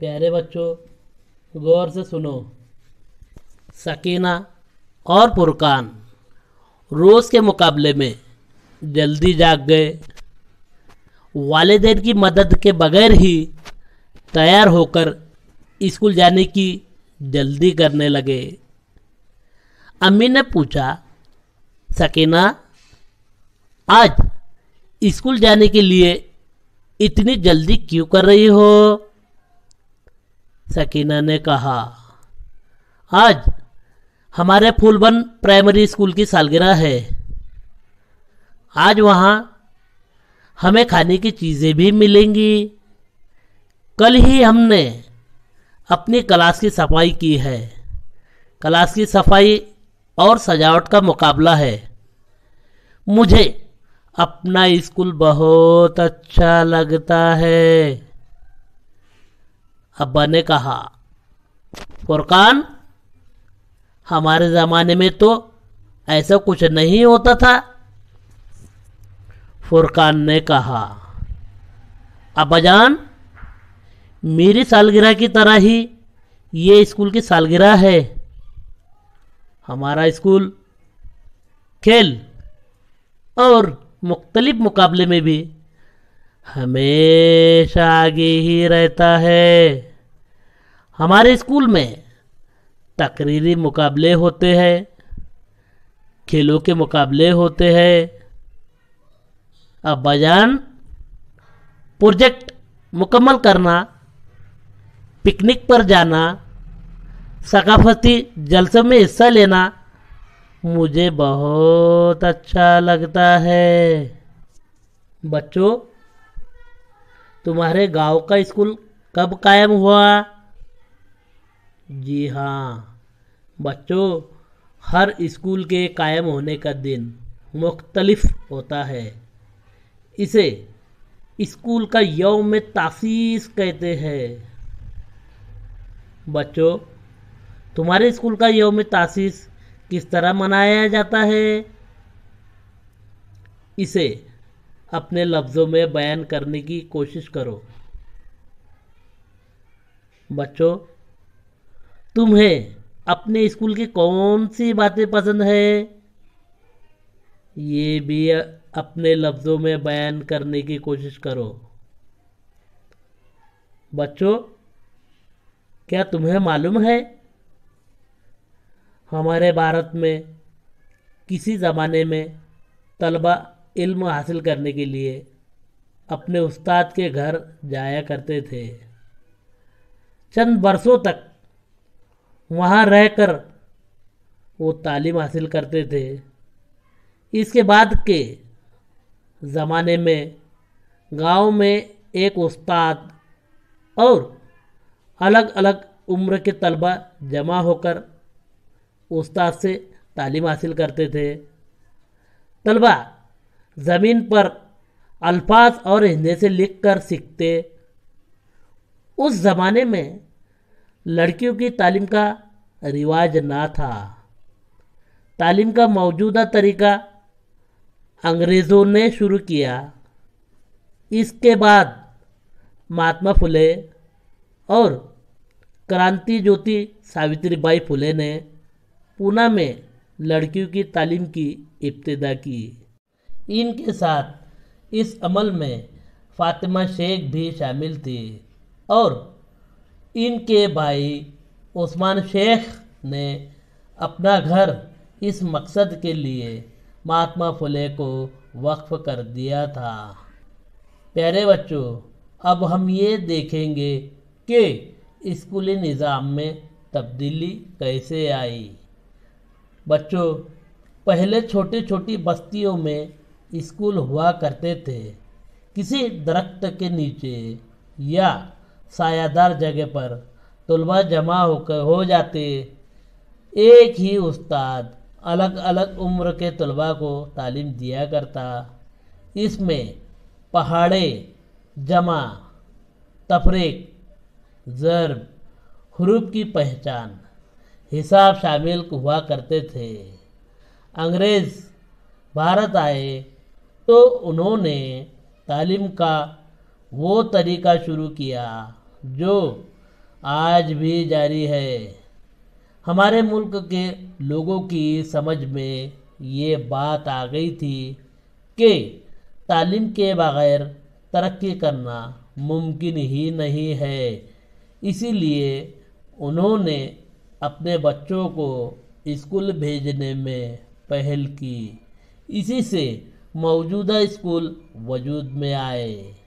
प्यारे बच्चों गौर से सुनो। सकीना और फुरकान रोज़ के मुकाबले में जल्दी जाग गए। वालिदैन की मदद के बगैर ही तैयार होकर स्कूल जाने की जल्दी करने लगे। अम्मी ने पूछा, सकीना आज स्कूल जाने के लिए इतनी जल्दी क्यों कर रही हो? सकीना ने कहा, आज हमारे फूलवन प्राइमरी स्कूल की सालगिरह है। आज वहाँ हमें खाने की चीज़ें भी मिलेंगी। कल ही हमने अपनी क्लास की सफाई की है। क्लास की सफाई और सजावट का मुकाबला है। मुझे अपना स्कूल बहुत अच्छा लगता है। अब्बा ने कहा, फुरकान हमारे ज़माने में तो ऐसा कुछ नहीं होता था। फुरकान ने कहा, अब्बाजान मेरी सालगिरह की तरह ही ये स्कूल की सालगिरह है। हमारा स्कूल खेल और मुख्तलिफ मुकाबले में भी हमेशा आगे ही रहता है। हमारे स्कूल में तकरीरी मुकाबले होते हैं, खेलों के मुकाबले होते हैं। अब्बाजान प्रोजेक्ट मुकम्मल करना, पिकनिक पर जाना, सकाफती जलसे में हिस्सा लेना मुझे बहुत अच्छा लगता है। बच्चों, तुम्हारे गांव का स्कूल कब कायम हुआ? जी हाँ बच्चों, हर स्कूल के कायम होने का दिन मुख्तलिफ होता है। इसे स्कूल का यौम तासीस कहते हैं। बच्चों, तुम्हारे स्कूल का यौम तासीस किस तरह मनाया जाता है? इसे अपने लफ्ज़ों में बयान करने की कोशिश करो। बच्चों, तुम्हें अपने स्कूल की कौन सी बातें पसंद है? ये भी अपने लफ्ज़ों में बयान करने की कोशिश करो। बच्चों, क्या तुम्हें मालूम है हमारे भारत में किसी ज़माने में तलबा इल्म हासिल करने के लिए अपने उस्ताद के घर जाया करते थे। चंद बरसों तक वहाँ रहकर वो तालीम हासिल करते थे। इसके बाद के ज़माने में गांव में एक उस्ताद और अलग अलग उम्र के तलबा जमा होकर उस्ताद से तालीम हासिल करते थे। तलबा ज़मीन पर अल्फाज और हिंदी से लिख कर सीखते। उस ज़माने में लड़कियों की तालीम का रिवाज ना था। तालीम का मौजूदा तरीक़ा अंग्रेज़ों ने शुरू किया। इसके बाद महात्मा फुले और क्रांति ज्योति सावित्रीबाई फुले ने पूना में लड़कियों की तालीम की इब्तिदा की। इनके साथ इस अमल में फातिमा शेख भी शामिल थी और इनके भाई उस्मान शेख ने अपना घर इस मकसद के लिए महात्मा फुले को वक्फ कर दिया था। प्यारे बच्चों, अब हम ये देखेंगे कि स्कूली निज़ाम में तब्दीली कैसे आई। बच्चों, पहले छोटी छोटी बस्तियों में स्कूल हुआ करते थे। किसी दरख्त के नीचे या सायादार जगह पर तलबा जमा होकर हो जाते। एक ही उस्ताद अलग अलग उम्र के तलबा को तालीम दिया करता। इसमें पहाड़े, जमा, तफरीक, ज़र्ब, हरूफ की पहचान, हिसाब शामिल हुआ करते थे। अंग्रेज़ भारत आए तो उन्होंने तालीम का वो तरीक़ा शुरू किया जो आज भी जारी है। हमारे मुल्क के लोगों की समझ में ये बात आ गई थी कि तालीम के बग़ैर तरक्की करना मुमकिन ही नहीं है। इसीलिए उन्होंने अपने बच्चों को स्कूल भेजने में पहल की। इसी से मौजूदा स्कूल वजूद में आए।